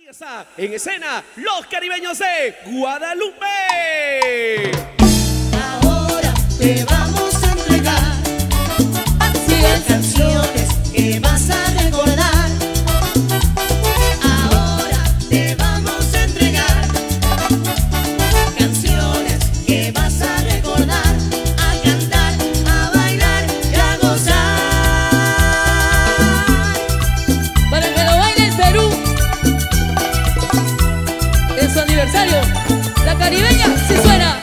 Aquí está en escena los Caribeños de Guadalupe. Ahora te vamos a entregar las canciones que vas a recordar. Ahora te vamos a entregar canciones que vas a recordar, a cantar, a bailar y a gozar. Para que lo baile el Perú en su aniversario. La Caribeña sí suena.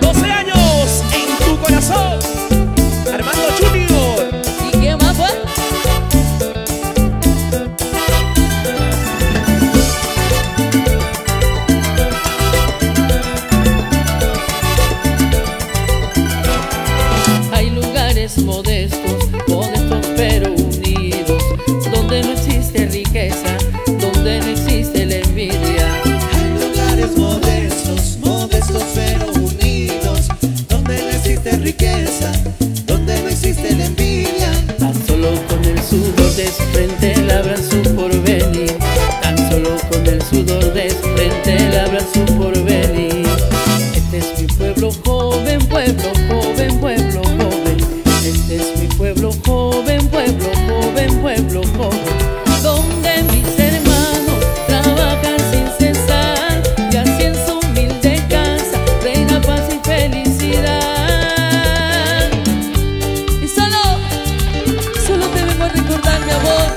12 años en tu corazón. Modestos, modestos pero unidos, donde no existe riqueza, donde no existe la envidia. Hay lugares modestos, modestos pero unidos, donde no existe riqueza, donde no existe la envidia. Tan solo con el sudor de su frente labran su porvenir, tan solo con el sudor de su frente labran su porvenir. Este es mi pueblo, joven pueblo, joven pueblo, joven. Este es mi pueblo, joven pueblo, joven pueblo, joven, donde mis hermanos trabajan sin cesar y así en su humilde casa reina paz y felicidad. Y solo te vengo a recordar, mi amor.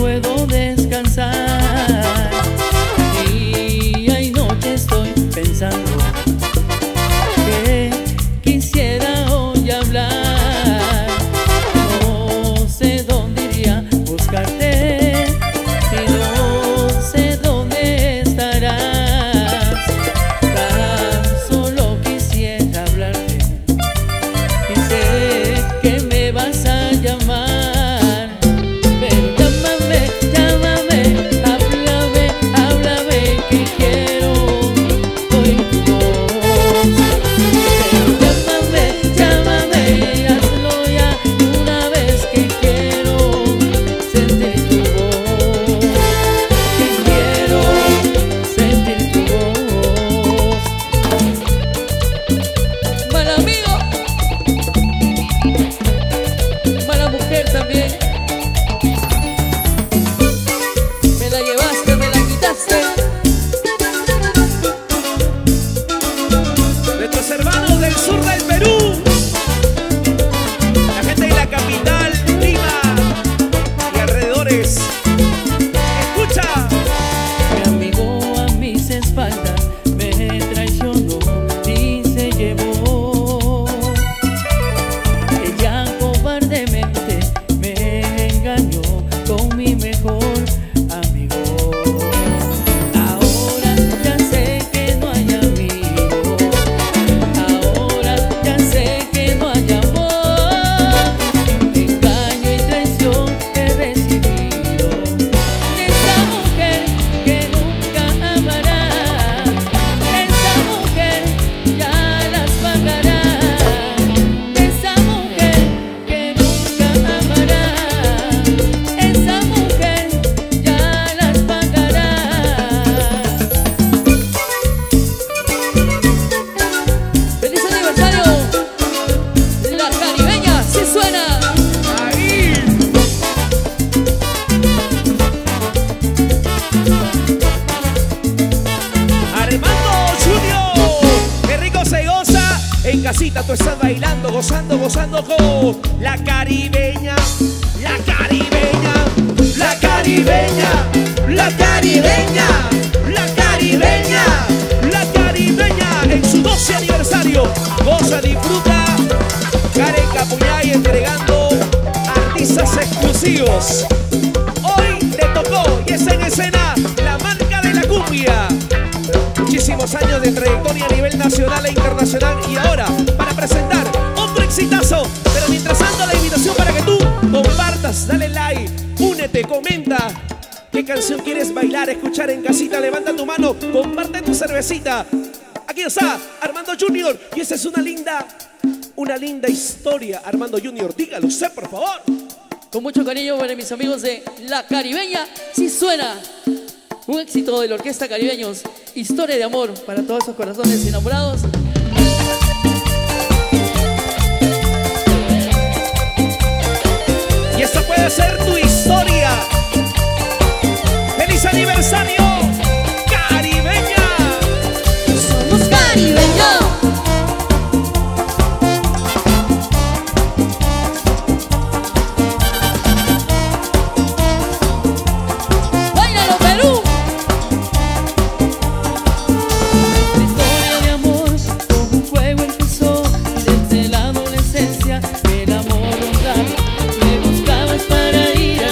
puedo descansar. Día y noche estoy pensando que quisiera hoy hablar. No sé dónde iría a buscarte y no sé dónde estarás. Tan solo quisiera hablarte y sé que me vas a llamar. Tú estás bailando, gozando, gozando con la caribeña, la caribeña, la caribeña, la caribeña, la caribeña, la caribeña en su 12 aniversario. Goza, disfruta. Karen Capuñay entregando artistas exclusivos. Hoy te tocó y es en escena la marca de la cumbia. Muchísimos años de trayectoria a nivel nacional e internacional y ahora para presentar otro exitazo. Pero mientras tanto la invitación para que tú compartas, dale like, únete, comenta qué canción quieres bailar, escuchar en casita, levanta tu mano, comparte tu cervecita. Aquí está Armando Junior y esa es una linda historia. Armando Junior, dígalo sé por favor. Con mucho cariño para mis amigos de La Caribeña, si suena. Un éxito de la Orquesta Caribeños, historia de amor para todos esos corazones enamorados. Y esta puede ser tu historia. ¡Feliz aniversario, Caribeña! ¡Somos caribeños! El amor un rato me buscabas para ir a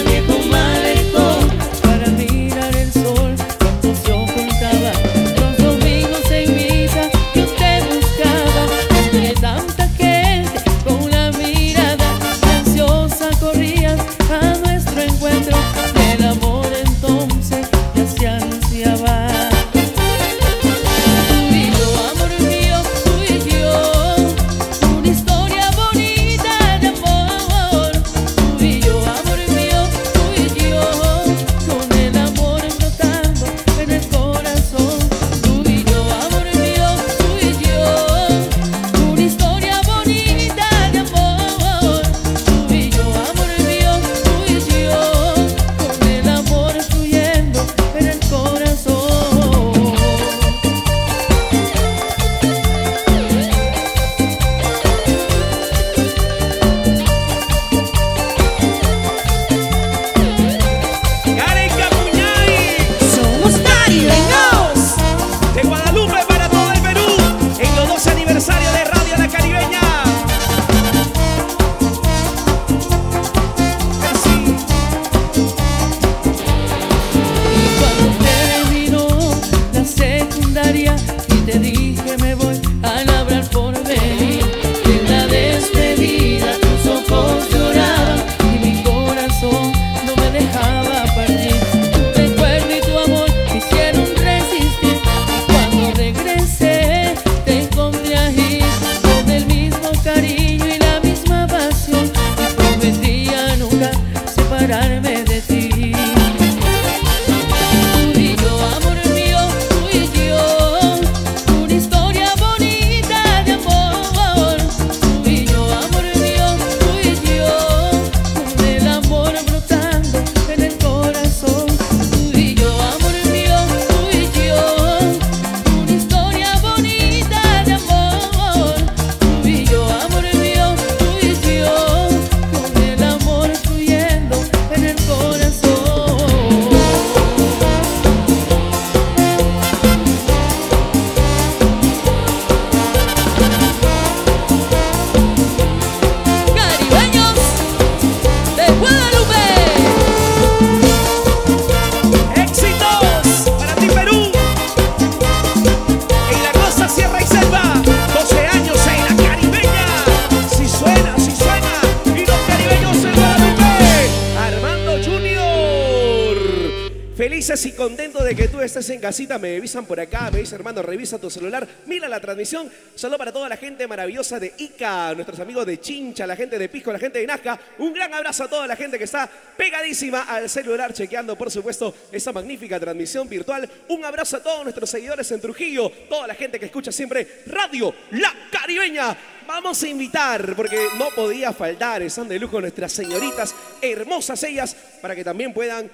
Felices y contentos de que tú estés en casita. Me avisan por acá, me dice hermano, revisa tu celular, mira la transmisión. Saludos para toda la gente maravillosa de Ica, nuestros amigos de Chincha, la gente de Pisco, la gente de Nazca. Un gran abrazo a toda la gente que está pegadísima al celular, chequeando por supuesto esta magnífica transmisión virtual. Un abrazo a todos nuestros seguidores en Trujillo, toda la gente que escucha siempre Radio La Caribeña. Vamos a invitar, porque no podía faltar, están de lujo nuestras señoritas, hermosas ellas, para que también puedan...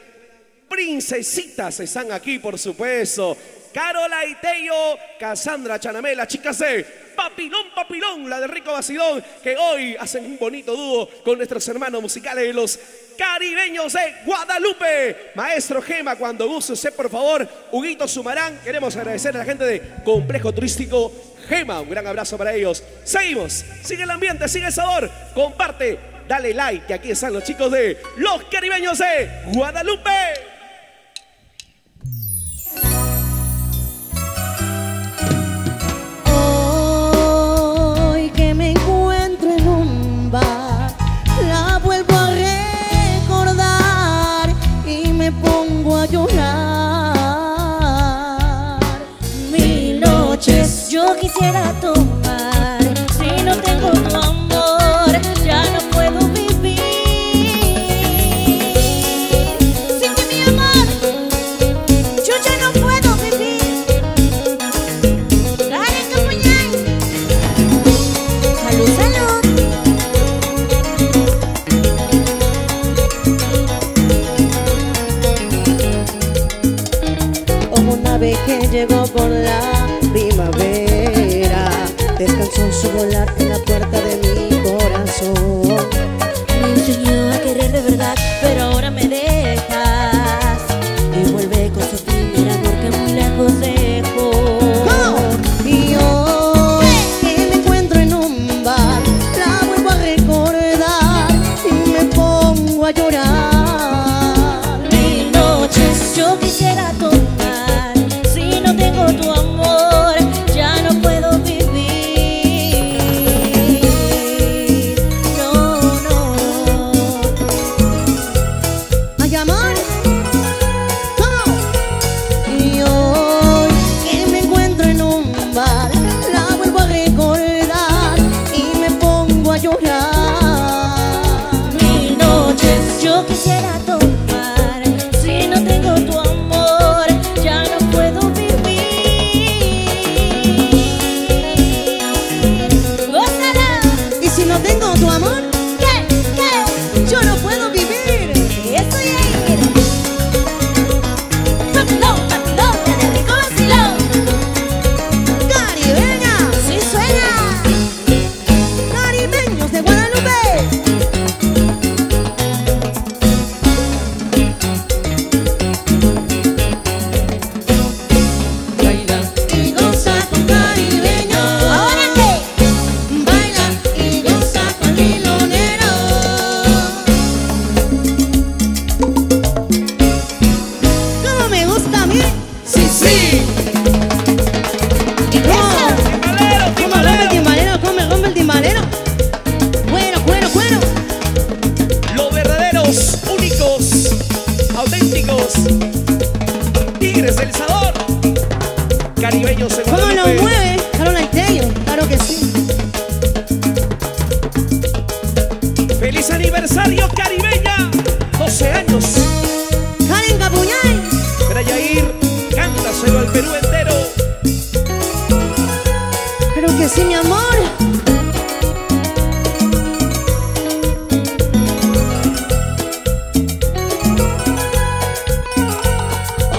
Princesitas están aquí, por supuesto. Carola Iteyo, Cassandra Chanamé, las chicas de Papillón, Papillón, la de Rico Bacidón, que hoy hacen un bonito dúo con nuestros hermanos musicales, los Caribeños de Guadalupe. Maestro Gema, cuando guste usted, por favor. Huguito Sumarán, queremos agradecer a la gente de Complejo Turístico Gema. Un gran abrazo para ellos. Seguimos, sigue el ambiente, sigue el sabor. Comparte, dale like, que aquí están los chicos de Los Caribeños de Guadalupe. Yo quisiera tomar, si no tengo tu amor, ya no puedo vivir. Sin ti, mi amor, yo ya no puedo vivir. Karen Capuñay. Salud, salud.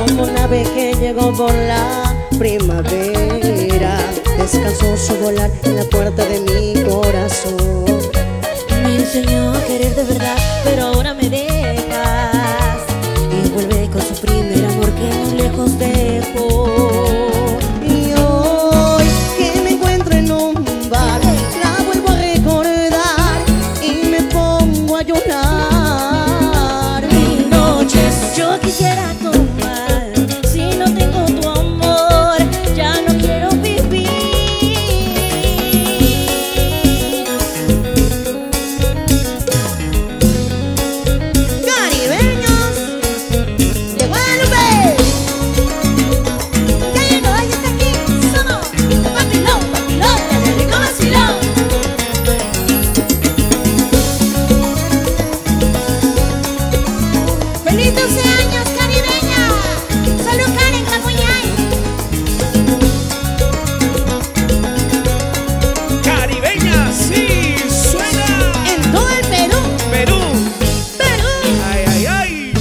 Como una vez que llegó por la primavera, descansó su volar en la puerta de mi corazón. Me enseñó a querer de verdad, pero ahora me dejas y vuelve con su primer amor que muy lejos dejó. Y hoy que me encuentro en un bar, la vuelvo a recordar y me pongo a llorar. Mis noches yo quisiera tomar, si no tengo tu amor. ¡Caribeños de Guadalupe! ¡Feliz 12 años, Caribeña! ¡Solo Karen Capuñay! ¡Caribeña, sí! ¡Suena! ¡En todo el Perú! ¡Perú! ¡Perú! ¡Ay, ay, ay!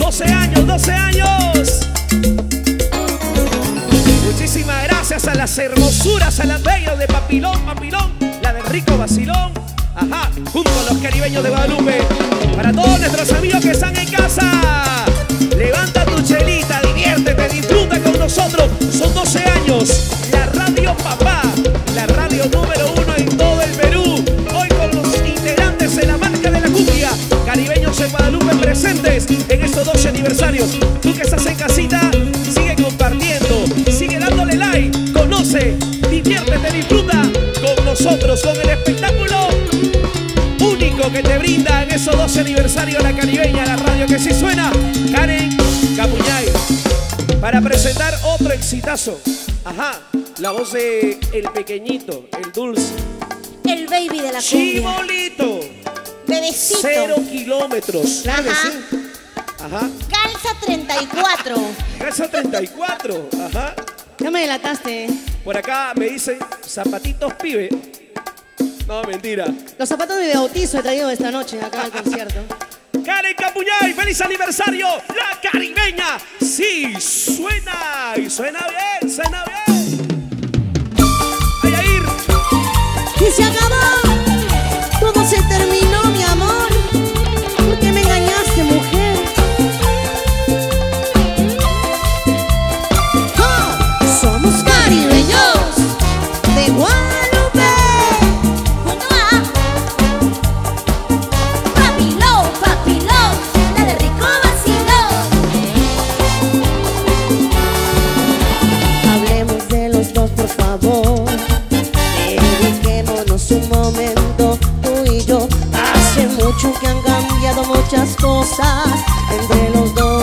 ¡12 años, 12 años! Muchísimas gracias a las hermosuras, a las bellas de Papillón, la del rico vacilón. Ajá, junto a los Caribeños de Guadalupe. Para todos nuestros amigos que están en casa, levanta tu chelita, diviértete, disfruta con nosotros. Son 12 años, la radio papá, la radio número uno en todo el Perú. Hoy con los integrantes de la marca de la cumbia, Caribeños de Guadalupe presentes en estos 12 aniversarios. Tú que estás en casita, sigue compartiendo, sigue dándole like, conoce, diviértete, disfruta con nosotros, con el espectáculo que te brinda en esos 12 aniversarios La Caribeña, la radio que sí suena. Karen Capuñay, para presentar otro exitazo. Ajá, la voz de el pequeñito, el dulce, el baby de la cumbia, Chibolito, bebecito, 0 kilómetros. Claro, ajá. Sí. Ajá. Calza 34. Calza 34, ajá. Ya me delataste. Por acá me dicen zapatitos pibe. No, mentira. Los zapatos de bautizo he traído esta noche acá al concierto. Karen Capuñay, feliz aniversario. La Caribeña, sí, suena. Y suena bien, suena bien. Vaya a ir. Y se acabó. Todo se terminó, mi amor. ¿Por qué me engañaste, mujer? ¡Oh! Somos caribeños de Guadalupe. Que han cambiado muchas cosas entre los dos.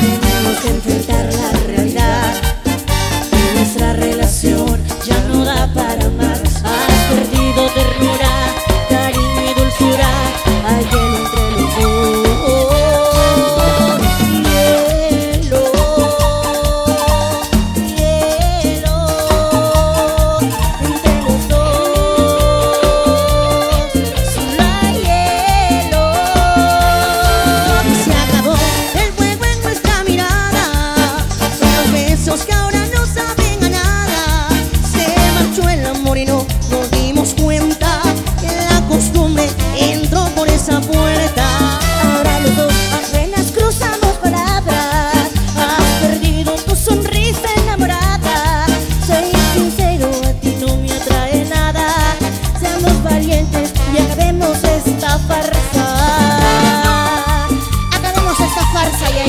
Tenemos que enfrentar la realidad. Nuestra relación ya no da para más. Has perdido ternura, cariño y dulzura. Alguien entre los dos. Hielo, entre los dos.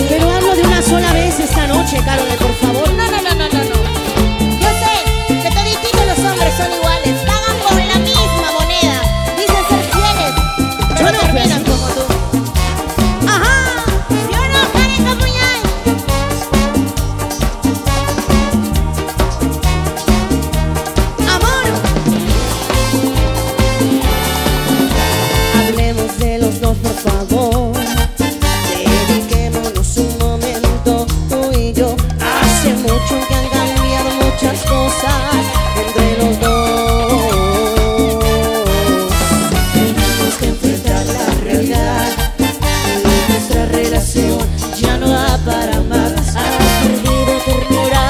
Pero hablo de una sola vez esta noche, Carole, por favor. No, no, no, no, no, no. Yo sé que todititos los hombres son iguales. Pagan por la misma moneda. Dicen ser fieles, pero no terminan como tú. ¡Ajá! ¡Yo no, Karen Capuñay! ¡Amor! Hablemos de los dos, por favor. Entre los dos tenemos que enfrentar la realidad. Nuestra relación ya no da para más. Has perdido ternura,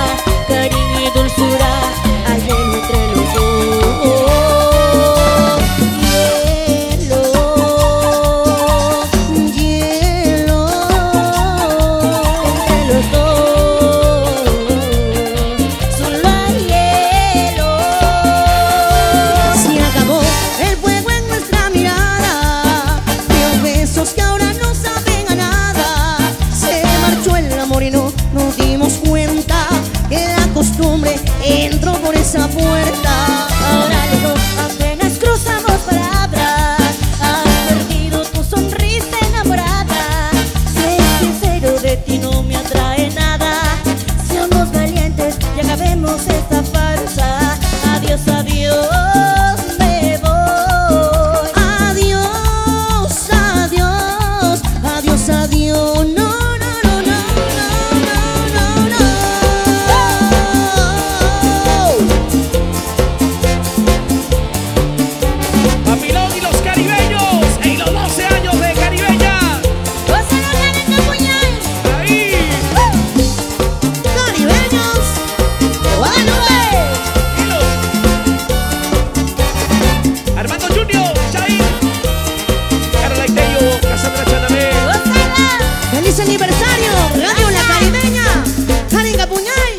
cariño y dulzura. Alguien entre los dos. Hielo, hielo entre los dos. Entro por esa puerta. Ahora los dos apenas cruzamos palabras. Has perdido tu sonrisa enamorada. Sé sincero, de ti no me atrae nada. Seamos valientes y acabemos esta farsa. Adiós, adiós, me voy. Adiós, adiós. feliz aniversario, Radio La Caribeña, Karen Capuñay.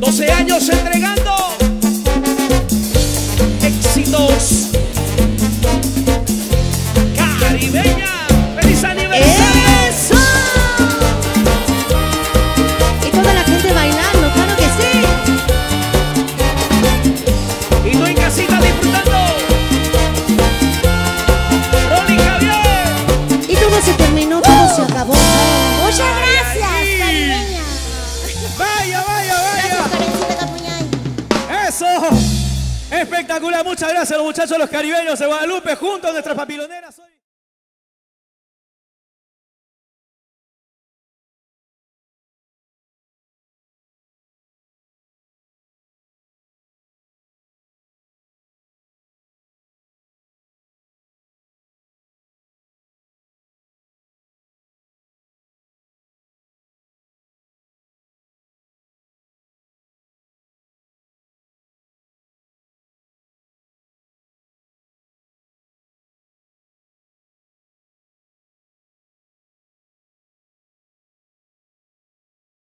12 años entregando éxitos. Caribeña, feliz aniversario. ¡Eso! Y toda la gente bailando, claro que sí. Y tú en casita disfrutando. Se terminó, todo se acabó. Muchas gracias, Caribeña. Vaya, vaya, vaya. Gracias, Capuñay. Eso. Espectacular. Muchas gracias a los muchachos de los Caribeños de Guadalupe, junto a nuestras papilloneras.